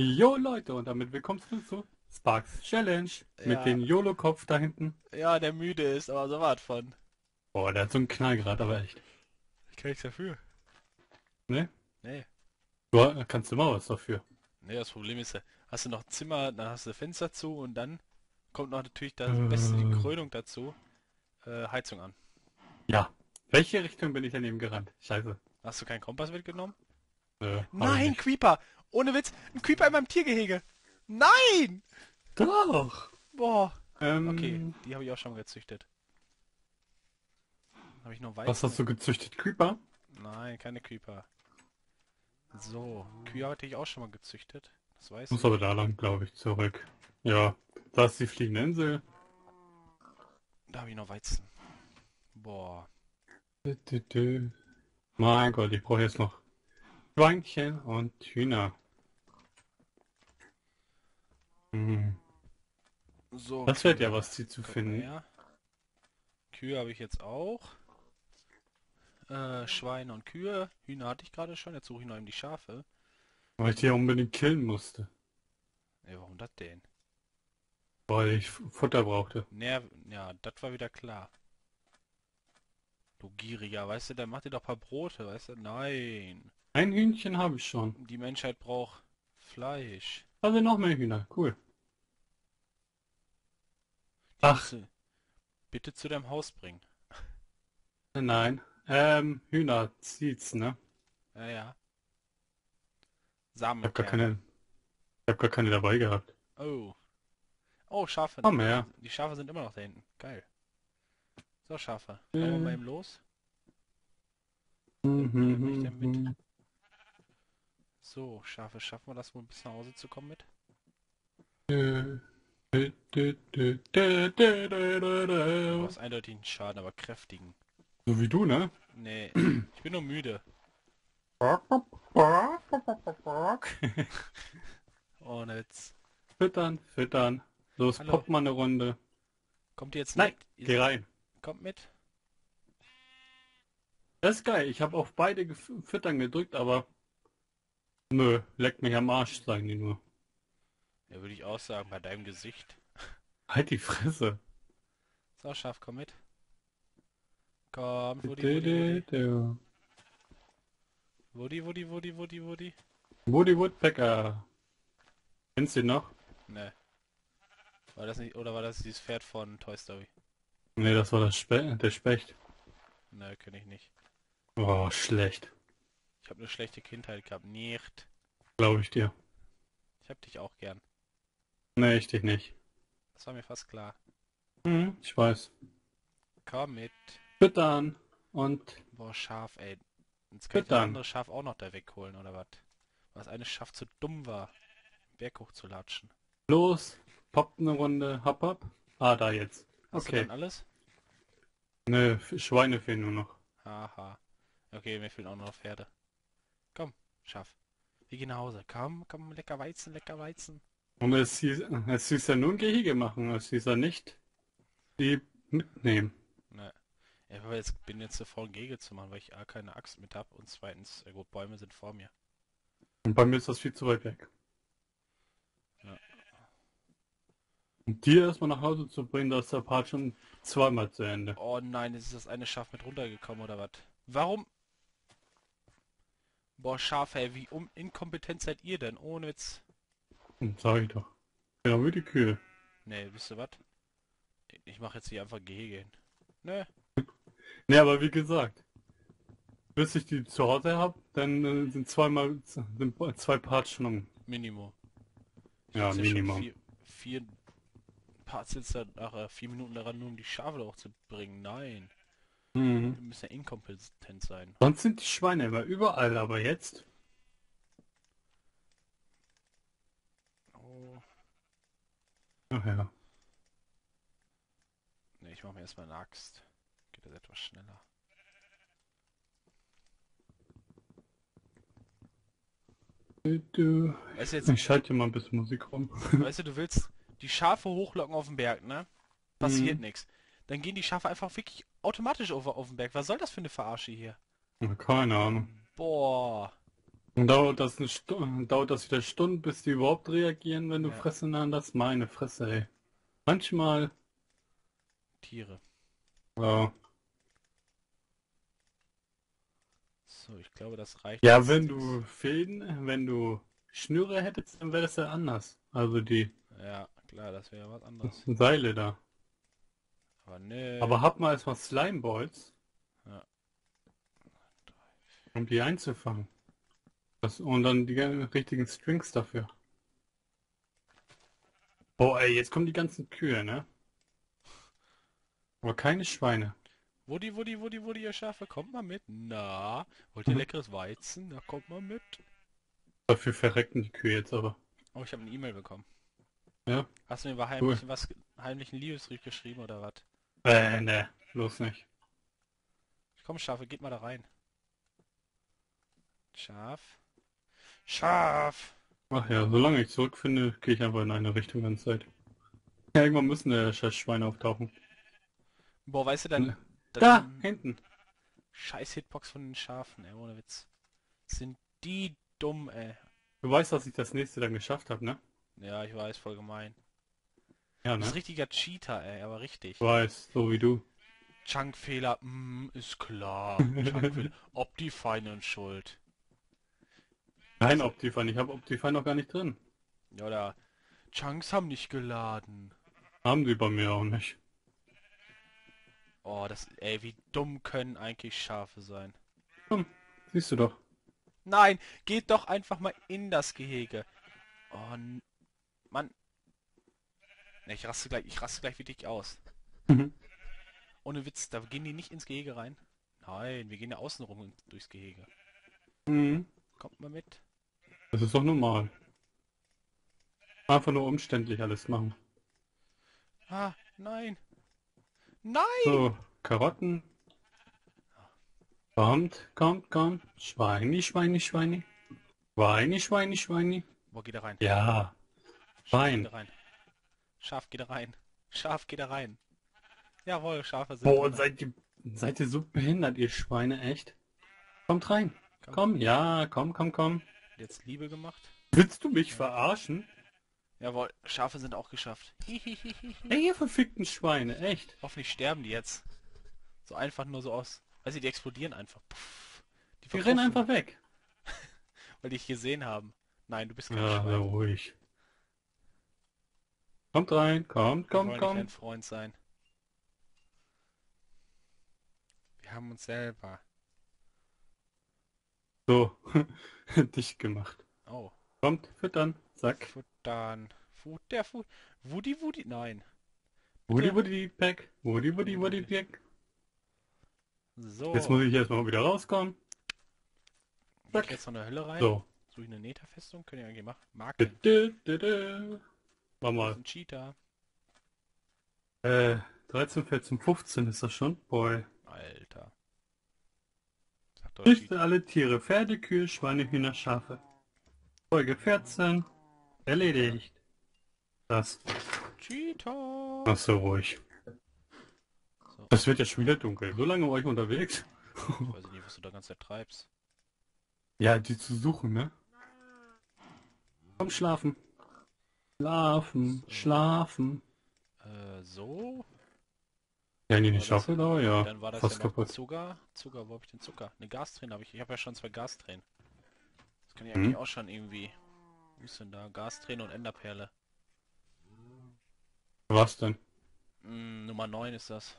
Jo Leute, und damit willkommen zu Sparks Challenge. Ja. Mit dem YOLO-Kopf da hinten. Ja, der müde ist, aber so was von. Boah, der hat so einen Knall gerade, aber echt. Ich kann nichts dafür. Ne? Nee. Du kannst immer was dafür. Ne, das Problem ist, hast du noch ein Zimmer, dann hast du Fenster zu und dann kommt noch natürlich das Beste, die Krönung dazu, Heizung an. Ja. Welche Richtung bin ich denn eben gerannt? Scheiße. Hast du keinen Kompass mitgenommen? Nein, Creeper! Ohne Witz, ein Creeper in meinem Tiergehege! Nein! Doch! Boah. Okay, die habe ich auch schon gezüchtet. Habe ich noch weiter? Was hast du gezüchtet? Creeper? Nein, keine Creeper. So, Kühe hatte ich auch schon mal gezüchtet. Das weiß ich. Muss aber da lang, glaube ich, zurück. Ja, da ist die fliegende Insel. Da habe ich noch Weizen. Boah. Mein Gott, ich brauche jetzt noch Schweinchen und Hühner. Hm. So, das wird ja was, die zu finden. Mehr. Kühe habe ich jetzt auch. Schweine und Kühe. Hühner hatte ich gerade schon. Jetzt suche ich noch eben die Schafe. Weil ich die ja unbedingt killen musste. Ey, warum das denn? Weil ich Futter brauchte. Ja, das war wieder klar. Du gieriger, weißt du, dann mach dir doch ein paar Brote, weißt du? Nein. Ein Hühnchen habe ich schon. Die Menschheit braucht Fleisch. Also noch mehr Hühner, cool. Ach. Bitte zu deinem Haus bringen. Nein. Hühner zieht's, ne? Ja, ja. Samen. Ich hab gar keine dabei gehabt. Oh. Oh, Schafe. Oh, mehr. Die Schafe sind immer noch da hinten. Geil. So, Schafe. Kommen wir bei ihm los. Ich denn mit? So, Schafe, schaffen wir das wohl bis nach Hause zu kommen mit? Du hast eindeutig einen Schaden, aber kräftigen. So wie du, ne? Nee, ich bin nur müde. Oh, jetzt. Füttern, füttern. Los, poppt mal eine Runde. Kommt ihr jetzt mit? Nein, geh rein. Kommt mit. Das ist geil, ich habe auf beide Füttern gedrückt, aber... Nö, leck mich am Arsch, sagen die nur. Ja, würde ich auch sagen, bei deinem Gesicht. Halt die Fresse. So, Schaf, komm mit. Komm, Woody. Woody Woodpecker. Kennst du ihn noch? Ne. War das nicht, oder war das dieses Pferd von Toy Story? Ne, das war das der Specht. Ne, kenn ich nicht. Oh, schlecht. Ich habe eine schlechte Kindheit gehabt. Nicht. Glaube ich dir. Ich hab dich auch gern. Ne, ich dich nicht. Das war mir fast klar. Mhm, ich weiß. Komm mit. Füttern und... Boah, Schaf, ey. Jetzt kann ich das andere Schaf auch noch da wegholen, oder was? Weil das eine Schaf zu dumm war, Berg hoch zu latschen. Los, poppt eine Runde, hopp, hopp. Ah, da jetzt. Hast du dann alles? Ne, Schweine fehlen nur noch. Haha. Okay, mir fehlen auch noch Pferde. Komm, Schaf. Wir gehen nach Hause. Komm, komm, lecker Weizen, lecker Weizen. Und es hieß ja nur ein Gehege machen, es hieß ja nicht die mitnehmen. Ne. Ich bin jetzt davor, ein Gehege zu machen, weil ich A, keine Axt mit habe und zweitens, gut, Bäume sind vor mir. Und bei mir ist das viel zu weit weg. Ja. Und die erstmal nach Hause zu bringen, da ist der Part schon zweimal zu Ende. Oh nein, ist das eine Schaf mit runtergekommen oder was? Warum? Boah, Schaf, ey, wie inkompetent seid ihr denn? Ohne Witz. Sag ich doch. Ja, wie die Kühe. Ne, wisst ihr was? Ich mache jetzt hier einfach Gehege hin. Ne? Ne, aber wie gesagt, bis ich die zu Hause habe, dann sind zwei Parts schon um. Minimum. Ja, Minimum. Ja, vier Parts jetzt nach 4 Minuten daran, nur um die Schafe auch zu bringen. Nein. Mhm. Wir müssen ja inkompetent sein. Sonst sind die Schweine immer überall, aber jetzt... Oh. Ach ja. Ne, ich mache mir erstmal eine Axt. Geht das etwas schneller. Weißt du, jetzt, ich schalte mal ein bisschen Musik rum. Weißt du, du willst die Schafe hochlocken auf den Berg, ne? Passiert nichts. Dann gehen die Schafe einfach wirklich automatisch auf den Berg. Was soll das für eine Verarsche hier? Keine Ahnung. Boah. Und dauert das wieder Stunden, bis die überhaupt reagieren, wenn du Fressen anlässt? Meine Fresse, ey. Manchmal... Tiere. Ja. So, ich glaube, das reicht. Ja, wenn du Fäden, wenn du Schnüre hättest, dann wäre das ja anders. Also die... Ja, klar, das wäre ja was anderes. Seile da. Aber nee. Aber hab mal erstmal Slimeballs. Ja. Um die einzufangen. Und dann die richtigen Strings dafür. Boah, ey, jetzt kommen die ganzen Kühe, ne? Aber keine Schweine. Woody, ihr Schafe, kommt mal mit. Na, wollt ihr leckeres Weizen? Na, kommt mal mit. Dafür verrecken die Kühe jetzt aber. Oh, ich habe eine E-Mail bekommen. Ja? Hast du mir über heimlichen, was, heimlichen Liebesbrief geschrieben oder was? Ne, bloß nicht. Komm, Schafe, geht mal da rein. Schaf! Ach ja, solange ich zurückfinde, gehe ich einfach in eine Richtung die ganze Zeit. Ja, irgendwann müssen der scheiß Schweine auftauchen. Boah, weißt du, da hinten. Scheiß Hitbox von den Schafen, ey, ohne Witz. Sind die dumm, ey. Du weißt, dass ich das nächste dann geschafft habe, ne? Ja, ich weiß, voll gemein. Ja, ne? Das ist richtiger Cheater, ey, aber richtig. Ich weiß, so wie du. Chunkfehler, ist klar. Chunkfehler. Optifine und Schuld. Nein, Optifine, ich habe Optifine noch gar nicht drin. Ja, oder Chunks haben nicht geladen. Haben sie bei mir auch nicht. Oh, das, ey, wie dumm können eigentlich Schafe sein. Dumm, siehst du doch. Nein, geht doch einfach mal in das Gehege. Oh, Mann. Ne, ich raste gleich wie dick aus. Ohne Witz, da gehen die nicht ins Gehege rein. Nein, wir gehen ja außenrum durchs Gehege. Kommt mal mit. Das ist doch normal. Einfach nur umständlich alles machen. Ah, nein. Nein! So, Karotten. Kommt. Schweini. Schweini. Boah, geh da rein. Ja. Schwein. Schaf, geh da rein. Jawohl, Schafe sind. Boah, seid ihr so behindert, ihr Schweine, echt? Kommt rein. Komm. Jetzt Liebe gemacht. Willst du mich verarschen? Jawohl, Schafe sind auch geschafft. Ey, ihr verfickten Schweine, echt. Hoffentlich sterben die jetzt. So einfach nur so aus. Weißt du, die explodieren einfach. Puff. Die rennen einfach weg. Weil die dich gesehen haben. Nein, du bist kein Schwein. Ja, ruhig. Kommt rein, komm. Nicht ein Freund sein. Wir haben uns selber. So, dicht gemacht. Oh. Kommt, füttern, zack. Füttern. Woody, nein. Woody, Pack. So. Jetzt muss ich erstmal wieder rauskommen. Zack. Ich jetzt noch eine Hölle rein. So. Suche ich eine Netherfestung, können wir irgendwie machen. Marken. Mach mal. Das ist ein Cheater. 13, 14, 15 ist das schon? Boy. Alter. Züchte alle Tiere, Pferde, Kühe, Schweine, Hühner, Schafe. Folge 14. Erledigt. Das. Cheater. Mach so ruhig. So. Das wird ja schon wieder dunkel. So lange war ich unterwegs. Ich weiß nicht, was du da ganze Zeit treibst. Ja, die zu suchen, ne? Komm, schlafen. Schlafen. So? Ja, die nicht schaffen, aber ja. Dann war das fast ja kaputt. Zucker, wo hab ich den Zucker? Eine Gasträne habe ich. Ich habe ja schon 2 Gastränen. Das kann ich eigentlich auch schon irgendwie. Wo ist denn da? Gasträne und Enderperle. Was denn? Nummer 9 ist das.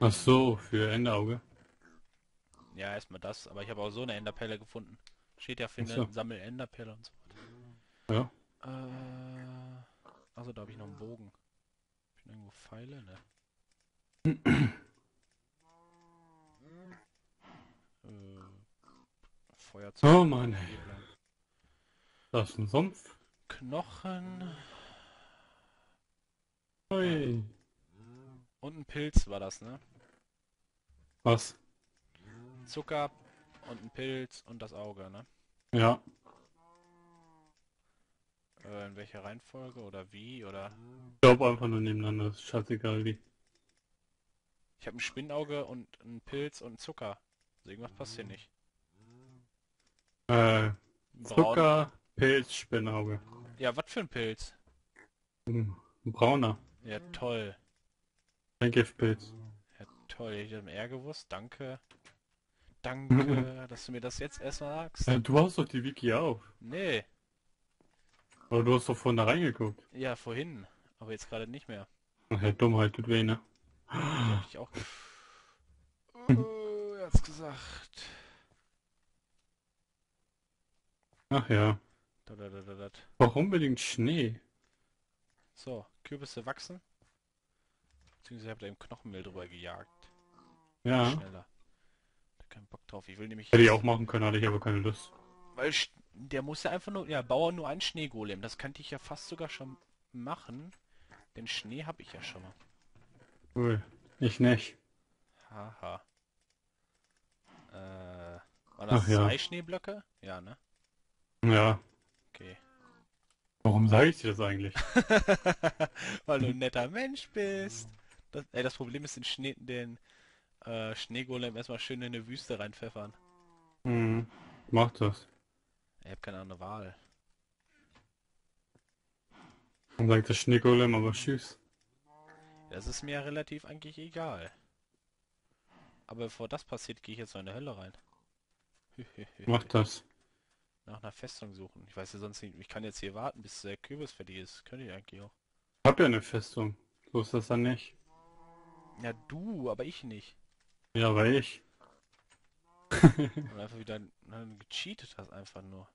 Ach so, für Enderauge. Ja, erstmal das. Aber ich habe auch so eine Enderperle gefunden. Steht ja, finde, so. Sammel Enderperle und so weiter. Ja. Also da habe ich noch einen Bogen. Ich bin irgendwo Pfeile, ne? Feuerzeug. Oh Mann, ey. Das ist ein Sumpf. Knochen. Ui. Und ein Pilz war das, ne? Was? Zucker und ein Pilz und das Auge, ne? Ja. In welcher Reihenfolge oder wie oder? Ich glaube einfach nur nebeneinander, ist scheißegal wie. Ich habe ein Spinnauge und einen Pilz und einen Zucker. Also irgendwas passt hier nicht. Zucker, Pilz, Spinnauge. Ja, was für ein Pilz? Ein brauner. Ja, toll. Ein Giftpilz. Ja, toll. Hätte ich das eher gewusst. Danke. Danke, dass du mir das jetzt erst sagst. Du hast doch die Wiki auf. Nee. Aber du hast doch vorhin da reingeguckt. Ja, vorhin. Aber jetzt gerade nicht mehr. Ach ja, Dummheit tut weh, ne? Ja, hab ich auch... Oh, er hat's gesagt. Ach ja. Warum unbedingt Schnee? So, Kürbisse wachsen. Beziehungsweise habt ihr eben Knochenmehl drüber gejagt. Ja. Schneller. Da keinen Bock drauf. Ich will nämlich... Hätte ich auch machen können, hatte ich aber keine Lust. Weil der muss ja einfach nur... Ja, Bauer nur einen Schneegolem. Das könnte ich ja fast sogar schon machen. Denn Schnee habe ich ja schon mal. Cool. Ich nicht. Haha. War das zwei Schneeblöcke? Ja, ne? Ja. Okay. Warum sage ich dir das eigentlich? Weil du ein netter Mensch bist. Das Problem ist, den Schneegolem erstmal schön in eine Wüste reinpfeffern. Mhm. Mach das. Ich hab keine andere Wahl. Man sagt das Schneegolem, aber tschüss. Das ist mir ja relativ eigentlich egal. Aber bevor das passiert, gehe ich jetzt mal in die Hölle rein. Mach das. Nach einer Festung suchen. Ich weiß ja sonst nicht, ich kann jetzt hier warten, bis der Kürbis fertig ist. Könnte ich eigentlich auch. Ich hab ja eine Festung. So ist das dann nicht. Ja, du, aber ich nicht. Ja, aber ich. Und einfach wieder gecheatet hast, einfach nur.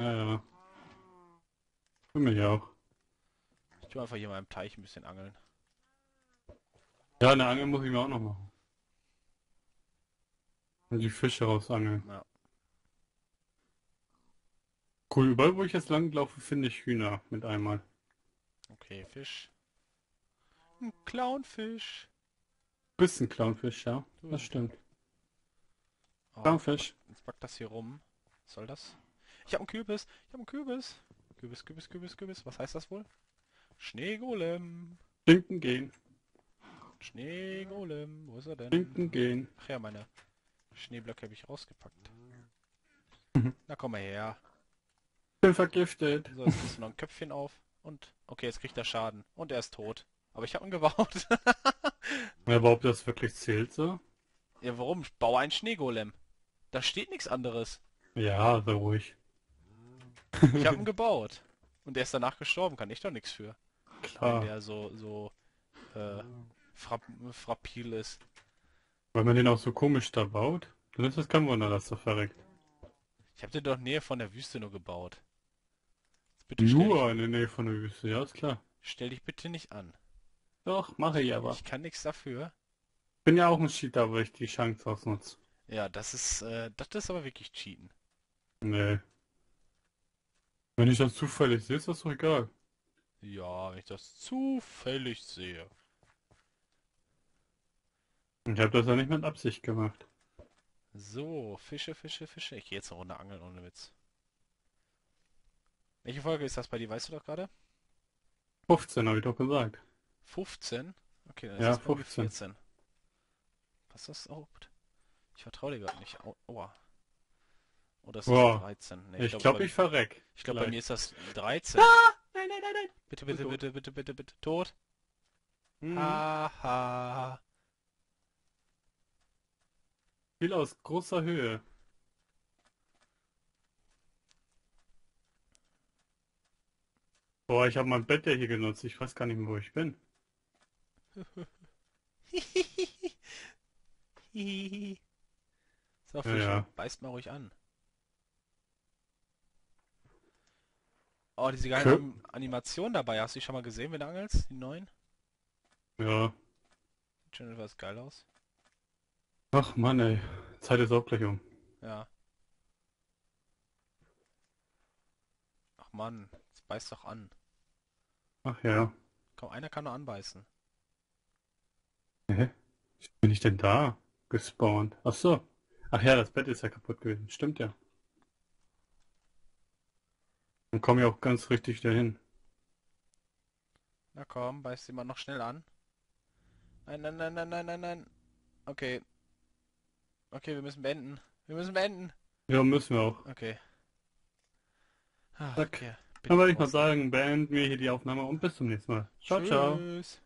Ja. Für mich auch. Ich tu einfach hier mal im Teich ein bisschen angeln. Ja, eine Angel muss ich mir auch noch machen. Und die Fische rausangeln. Ja. Cool, überall wo ich jetzt lang laufe, finde ich Hühner mit einmal. Okay, Fisch. Ein Clownfisch. Bisschen Clownfisch, ja. Das stimmt. Oh, Clownfisch. Jetzt packt das hier rum. Was soll das? Ich habe einen Kürbis. Ich habe einen Kürbis. Kürbis, Kürbis, Kürbis, Kürbis. Was heißt das wohl? Schneegolem. Schinken gehen. Schneegolem. Wo ist er denn? Schinken gehen. Ach ja, meine Schneeblöcke habe ich rausgepackt. Na komm mal her. Bin vergiftet. So, jetzt kriegst du noch ein Köpfchen auf und... Okay, jetzt kriegt er Schaden. Und er ist tot. Aber ich habe ihn gebaut. Ja, aber ob das wirklich zählt so? Ja, warum? Ich baue einen Schneegolem. Da steht nichts anderes. Ja, so ruhig. Ich habe ihn gebaut. Und er ist danach gestorben. Kann ich doch nichts für. Klar. Weil der so frappil ist. Weil man den auch so komisch da baut? Dann ist das kein Wunder, dass er verreckt. Ich habe den doch in der Nähe von der Wüste nur gebaut. Bitte nur in der Nähe von der Wüste, ja, ist klar. Stell dich bitte nicht an. Doch, mache ich aber. Ich kann nichts dafür. Bin ja auch ein Cheater, weil ich die Chance ausnutze. Ja, das ist aber wirklich Cheaten. Nee. Wenn ich das zufällig sehe, ist das doch egal. Ja, wenn ich das zufällig sehe. Ich habe das ja nicht mit Absicht gemacht. So, Fische, Fische, Fische. Ich gehe jetzt eine Runde angeln, ohne Witz. Welche Folge ist das bei dir? Weißt du doch gerade? 15, habe ich doch gesagt. 15? Okay, dann ist das 15. 14. Passt das? Oh, ich vertraue dir gerade nicht. Aua. Oder ist das 13? Nee, ich glaube, ich verreck. Ich glaube, bei mir ist das 13. Ah! Nein, nein, nein, nein! Bitte, bitte, bitte, bitte, bitte, bitte, tot. Haha. Viel aus großer Höhe. Boah, ich habe mein Bett ja hier genutzt. Ich weiß gar nicht mehr, wo ich bin. So, Fisch, beißt mal ruhig an. Oh, diese geile Animation dabei. Hast du die schon mal gesehen, wenn du angelst? Die neuen? Ja. Sieht schon etwas geil aus. Ach Mann, ey. Zeit ist auch gleich um. Ja. Ach Mann, jetzt beißt doch an. Ach ja. Komm, einer kann nur anbeißen. Hä? Wie bin ich denn da gespawnt? Ach so. Ach ja, das Bett ist ja kaputt gewesen. Stimmt ja. Dann komm ich auch ganz richtig dahin. Na komm, beißt jemand noch schnell an. Nein, nein, nein, nein, nein, nein, nein. Okay. Okay, wir müssen beenden. Wir müssen beenden. Ja, müssen wir auch. Okay. Zack. Okay. Aber ich muss sagen, beenden wir hier die Aufnahme und bis zum nächsten Mal. Ciao, ciao. Tschüss.